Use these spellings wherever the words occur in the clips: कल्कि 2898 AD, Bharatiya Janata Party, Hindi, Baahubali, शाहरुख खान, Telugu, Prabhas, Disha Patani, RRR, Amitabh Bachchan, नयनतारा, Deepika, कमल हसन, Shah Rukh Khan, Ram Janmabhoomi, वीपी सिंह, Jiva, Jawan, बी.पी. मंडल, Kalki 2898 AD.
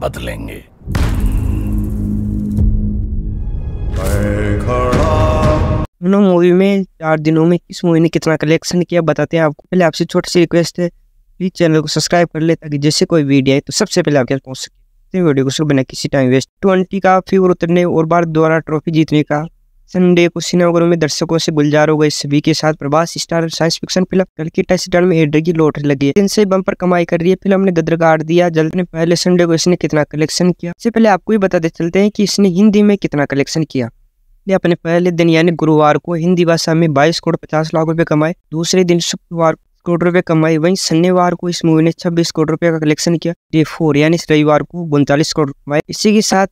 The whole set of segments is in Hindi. बदलेंगे। मूवी में 4 दिनों में किस मूवी ने कितना कलेक्शन किया बताते हैं आपको। पहले आपसे छोटी सी रिक्वेस्ट है, प्लीज चैनल को सब्सक्राइब कर ले ताकि जैसे कोई वीडियो आए तो सबसे पहले आपके पास पहुंच सके। वीडियो को शुरू बिना किसी टाइम वेस्ट। 20 का फीवर उतरने और भारत द्वारा ट्रॉफी जीतने का। संडे को सिनेमाघरों में दर्शकों से गुलजार हो गए सभी के साथ Prabhas star science fiction film कल्कि 2898 में एडी की लॉटरी लगी है। इनसे बम्पर कमाई कर रही है फिल्म ने गदर गाड़ दिया। जल्द ने पहले संडे को इसने कितना कलेक्शन किया, इससे पहले आपको ही बताते चलते हैं कि इसने हिंदी में कितना कलेक्शन किया। अपने पहले दिन यानी गुरुवार को हिंदी भाषा में 22 करोड़ 50 लाख रुपए कमाए। दूसरे दिन शुक्रवार करोड़ रुपए कमाए। वहीं शनिवार को इस मूवी ने 26 करोड़ रुपए का कलेक्शन किया। डे 4 यानी रविवार को 39 करोड़ कमाए। इसी के साथ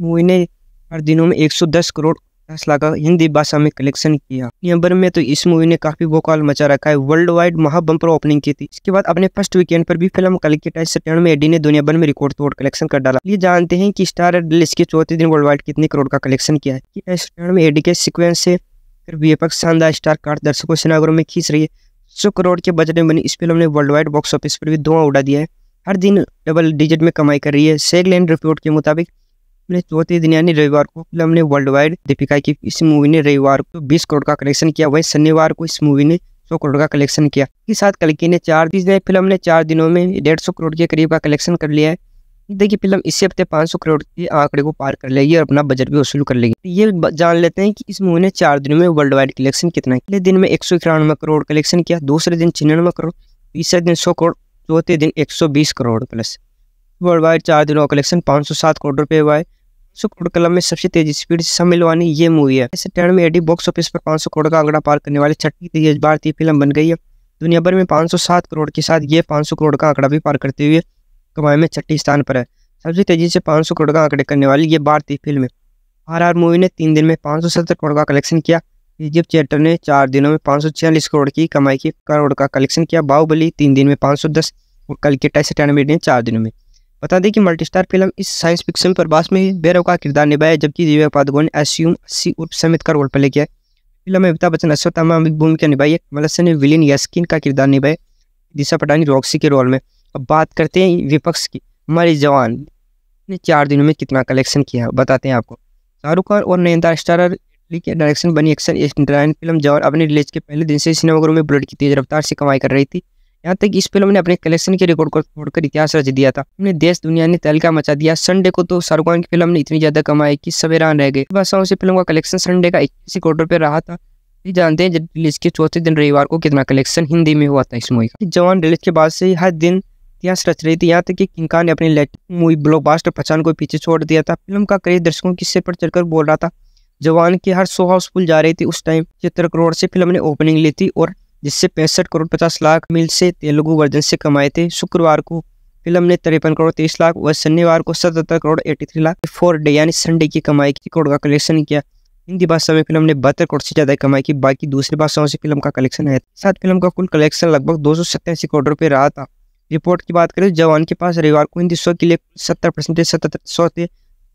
मूवी ने हर दिनों में 110 करोड़ 50 लाख का हिंदी भाषा में कलेक्शन किया। नवंबर में तो इस मूवी ने काफी भोकाल मचा रखा है। वर्ल्ड वाइड महाबंपर ओपनिंग की थी। इसके बाद अपने फर्स्ट वीकेंड पर भी फिल्म कल्कि 2898 AD ने दुनिया भर में रिकॉर्ड तोड़ कलेक्शन कर डाला। ये जानते हैं कि स्टार के चौथे दिन वर्ल्ड वाइड कितने करोड़ का कलेक्शन किया है। 2898 AD के सिक्वेंस से व्यापक शानदार स्टार कार्ड दर्शकों सिनेमाघरों में खींच रही है। 100 करोड़ के बजट में बनी इस फिल्म ने वर्ल्ड वाइड बॉक्स ऑफिस पर भी धुआं उड़ा दिया है। हर दिन डबल डिजिट में कमाई कर रही है। सेगलैंड रिपोर्ट के मुताबिक अपने चौथे दिन यानी रविवार को फिल्म ने वर्ल्ड वाइड दीपिका की इस मूवी ने रविवार को 20 करोड़ का कलेक्शन किया। वहीं शनिवार को इस मूवी ने 100 करोड़ का कलेक्शन किया। इसके साथ कल्कि ने 4 दिनों में 150 करोड़ के करीब का कलेक्शन कर लिया है। देखिए फिल्म इसी हफ्ते 500 करोड़ के आंकड़े को पार कर लेगी और अपना बजट भी वसूल कर लेगी। ये जान लेते हैं कि इस मूवी ने 4 दिनों में वर्ल्ड वाइड कलेक्शन कितना। पहले दिन में 191 करोड़ कलेक्शन किया। दूसरे दिन 96 करोड़, तीसरे दिन 100 करोड़, चौथे दिन 120 करोड़ प्लस। वर्ल्ड वाइड 4 दिनों का कलेक्शन 507 करोड़ रुपए हुआ है। 100 करोड़ कलम में सबसे तेजी स्पीड समिल वानी ये मूवी है। ऐसे 2898 बॉक्स ऑफिस पर 500 करोड़ का आंकड़ा पार करने वाली छठी तेज भारतीय फिल्म बन गई है। दुनिया भर में 507 करोड़ के साथ ये 500 करोड़ का आंकड़ा भी पार करते हुए कमाई में छठी स्थान पर है। सबसे तेजी से 500 करोड़ का आंकड़ा करने वाली ये भारतीय फिल्म है। RRR मूवी ने 3 दिन में 570 करोड़ का कलेक्शन किया। जीव चैटर ने 4 दिनों में 546 करोड़ की कमाई की करोड़ का कलेक्शन किया। बाहुबली 3 दिन में 510 और कल्कि 2898 ने 4 दिनों में। बता दें कि मल्टीस्टार फिल्म इस साइंस फिक्शन प्रभास में भैरव का किरदार निभाया, जबकि जीवा पादुकोण ने अस्यूम 80 उर्फ समित का रोल प्ले किया। फिल्म में अमिताभ बच्चन अश्वत्थामा की भूमिका निभाई है। कमल हसन ने विलेन यास्किन का किरदार निभाया, दिशा पटानी रॉक्सी के रोल में। अब बात करते हैं विपक्ष की। हमारी जवान ने 4 दिनों में कितना कलेक्शन किया बताते हैं आपको। शाहरुख खान और नयनतारा स्टारर के डायरेक्शन बनी एक्शन एंटरटेनमेंट फिल्म जवान अपने रिलीज के पहले दिन से सिनेमाघरों में बुलेट की तेज रफ्तार से कमाई कर रही थी। यहाँ तक इस फिल्म ने अपने कलेक्शन के रिकॉर्ड को तोड़कर इतिहास रच दिया था। अपने देश दुनिया ने तहलका मचा दिया। संडे को तो शाहरुख खान की फिल्म ने इतनी ज्यादा कमाई कि सब हैरान रह गए। भाषाओं से फिल्म का कलेक्शन संडे का 81 करोड़ रुपये रहा था। ये जानते हैं जब रिलीज के चौथे दिन रविवार को कितना कलेक्शन हिंदी में हुआ था इस मूवी का। जवान रिलीज के बाद से हर दिन इतिहास रच रही थी। यहाँ तक कि किंग खान ने अपनी लेटेस्ट मूवी ब्लॉकबस्टर पहचान को पीछे छोड़ दिया था। फिल्म का कई दर्शकों की सिर पर चढ़कर बोल रहा था। जवान की हर शो हाउसफुल जा रही थी। उस टाइम 76 करोड़ से फिल्म ने ओपनिंग ली थी और जिससे 65 करोड़ 50 लाख मिल से तेलुगु वर्जन से कमाए थे। शुक्रवार को फिल्म ने 53 करोड़ 30 लाख व शनिवार को 77 करोड़ 83 लाख 4 डे यानी संडे की कमाई की करोड़ का कलेक्शन किया। हिंदी भाषा में फिल्म ने 72 करोड़ से ज्यादा कमाई की। बाकी दूसरी भाषाओं से फिल्म का कलेक्शन है। साथ फिल्म का कुल कलेक्शन लगभग 287 करोड़ रुपये रहा था। रिपोर्ट की बात करें जवान के पास रविवार को हिंदी शो के लिए 70% थे।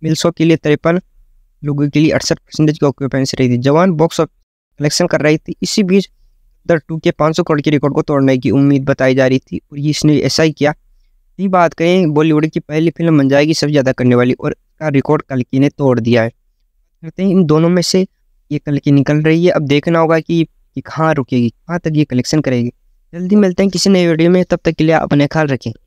मिल शो के लिए 53, लोगों के लिए 68% की ऑक्यूपेंसी रही थी। जवान बॉक्स ऑफ कलेक्शन कर रही थी। इसी बीच दर 2 के 500 करोड़ के रिकॉर्ड को तोड़ने की उम्मीद बताई जा रही थी और ये इसने ऐसा ही किया। ये बात करें बॉलीवुड की पहली फिल्म बन जाएगी सबसे ज़्यादा करने वाली और इसका रिकॉर्ड कल्कि ने तोड़ दिया है। कहते हैं इन दोनों में से ये कल्कि निकल रही है। अब देखना होगा कि कहाँ रुकेगी, कहाँ तक ये कलेक्शन करेगी। जल्दी मिलते हैं किसी नए वीडियो में, तब तक के लिए अपने ख्याल रखें।